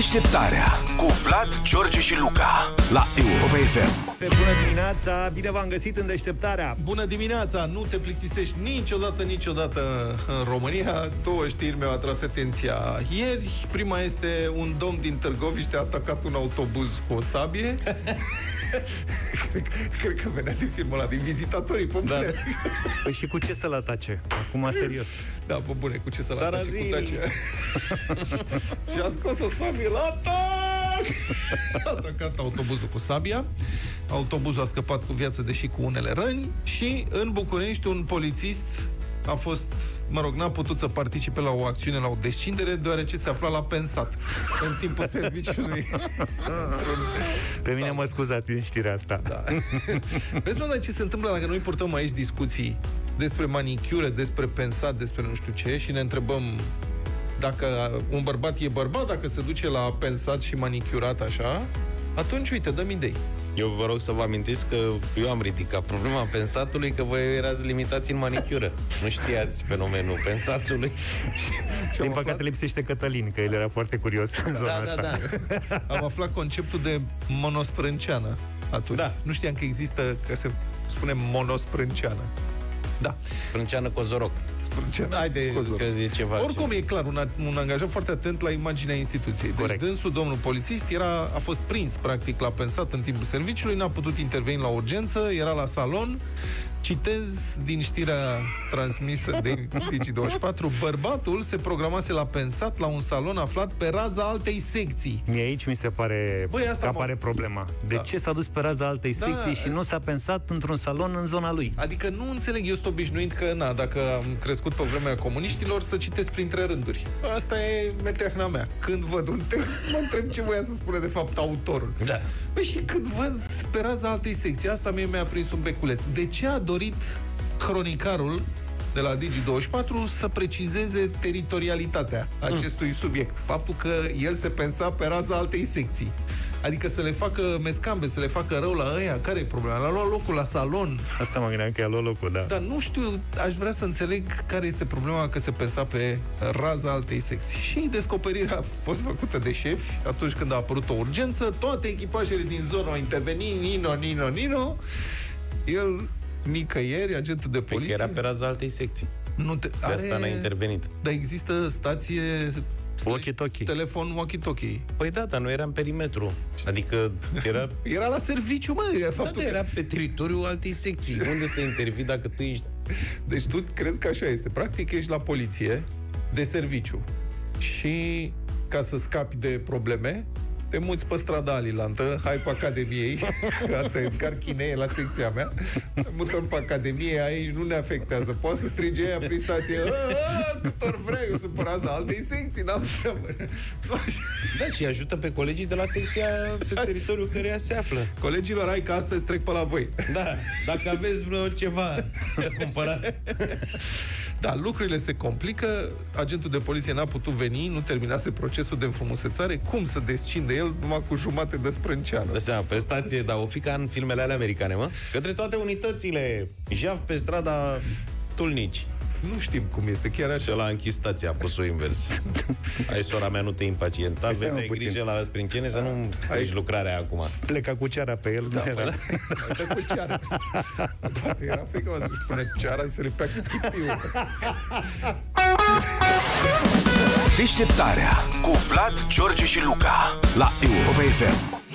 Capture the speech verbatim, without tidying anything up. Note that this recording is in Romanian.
Deșteptarea cu Vlad, George și Luca la Europa F M. Bună dimineața, bine v-am găsit în Deșteptarea. Bună dimineața, nu te plictisești niciodată, niciodată în România. Două știri mi-au atras atenția ieri. Prima este: un domn din Târgoviște a atacat un autobuz cu o sabie. cred, cred că venea din filmul ăla, din Vizitatorii, pe bune. Da. Păi și cu ce să-l atace? Acum, serios. Da, pe bune, cu ce să-l atace? Cu tace. Și a scos o sabie la atac! A atacat autobuzul cu sabia. Autobuzul a scăpat cu viață, deși cu unele răni. Și în București un polițist a fost, mă rog, n-a putut să participe la o acțiune, la o descindere, deoarece se afla la pensat în timpul serviciului. Pe mine mă scuzați în știrea asta. Da. Vezi, mă, ce se întâmplă dacă noi purtăm aici discuții despre manicură, despre pensat, despre nu știu ce, și ne întrebăm dacă un bărbat e bărbat, dacă se duce la pensat și manicurat așa, atunci, uite, dăm idei. Eu vă rog să vă amintiți că eu am ridicat problema pensatului, că voi erați limitați în manicură. Nu știați fenomenul pensatului. Din păcate aflat... lipsește Cătălin, că el era foarte curios în zona da, asta. Da, da. Am aflat conceptul de monosprânceană atunci. Da. Nu știam că există, că se spune monosprânceană. Da. Sprânceană Cozoroc. Sprânceană. Haide, Cozoroc. Că e ceva. Oricum ce... e clar, un, un angajat foarte atent la imaginea instituției. Corect. Deci dânsul, domnul polițist, era, a fost prins, practic, la pensat în timpul serviciului, n-a putut interveni la urgență, era la salon. Citez din știrea transmisă de Digi douăzeci și patru: bărbatul se programase la pensat la un salon aflat pe raza altei secții. Mie aici mi se pare, băi, asta apare problema. De da. ce s-a dus pe raza altei da. secții și nu s-a pensat într-un salon în zona lui? Adică nu înțeleg, eu sunt obișnuit că, na, dacă am crescut pe vremea comuniștilor, să citesc printre rânduri. Asta e meteahna mea. Când văd un text, mă întreb ce voia să spune de fapt autorul. Da. Băi, și când văd pe raza altei secții, asta mie mi-a prins un beculeț. De ce a dorit cronicarul de la Digi douăzeci și patru să precizeze teritorialitatea acestui subiect? Faptul că el se pensa pe raza altei secții. Adică să le facă mescambe, să le facă rău la ăia. Care e problema? L-a luat locul la salon. Asta mă gândeam, că i-a luat locul, da. Dar nu știu, aș vrea să înțeleg care este problema că se pensa pe raza altei secții. Și descoperirea a fost făcută de șefi atunci când a apărut o urgență. Toate echipajele din zonă au intervenit. Nino, nino, nino. El... nicăieri, agentul de poliție... Că era pe raza altei secții. Nu te... De asta n-a intervenit. Dar există stație... walkie-talkie. Telefon walkie-talkie. Păi da, dar nu era în perimetru. Adică era... era la serviciu, mă. Da, că... era pe teritoriul altei secții. Unde să intervii dacă tu ești... Deci tu crezi că așa este. Practic ești la poliție de serviciu. Și ca să scapi de probleme... te muți pe strada Alilantă, hai pe Academiei, asta e carchinee la secția mea, mutăm pe Academie, aici nu ne afectează, poți să strige aia prin stație, cât ori vrei, eu sunt pe raza altei secții, n-am treabă. Da, și ajută pe colegii de la secția pe teritoriul căreia se află. Colegilor, hai că astăzi trec pe la voi. Da, dacă aveți vreo ceva de cumpărat. Da, lucrurile se complică, agentul de poliție n-a putut veni, nu terminase procesul de înfrumusețare, cum să descinde el numai cu jumate de sprânceană? Așa, pe stație, dar o fi ca în filmele alea americane, mă? Către toate unitățile, jaf pe strada Tulnici. Nu știm cum este, chiar așa. Și la închis stația, a pus-o invers. Ai, sora mea, nu te impacienta, păi vezi, ai grijă la sprâncene să nu strigi lucrarea acum. Pleca cu ceara pe el, da, nu era. Pleca cu ceara. Poate era frică, mă, să-și pune ceara și să lipea cu chipiul. Deșteptarea cu Vlad, George și Luca la Europa F M.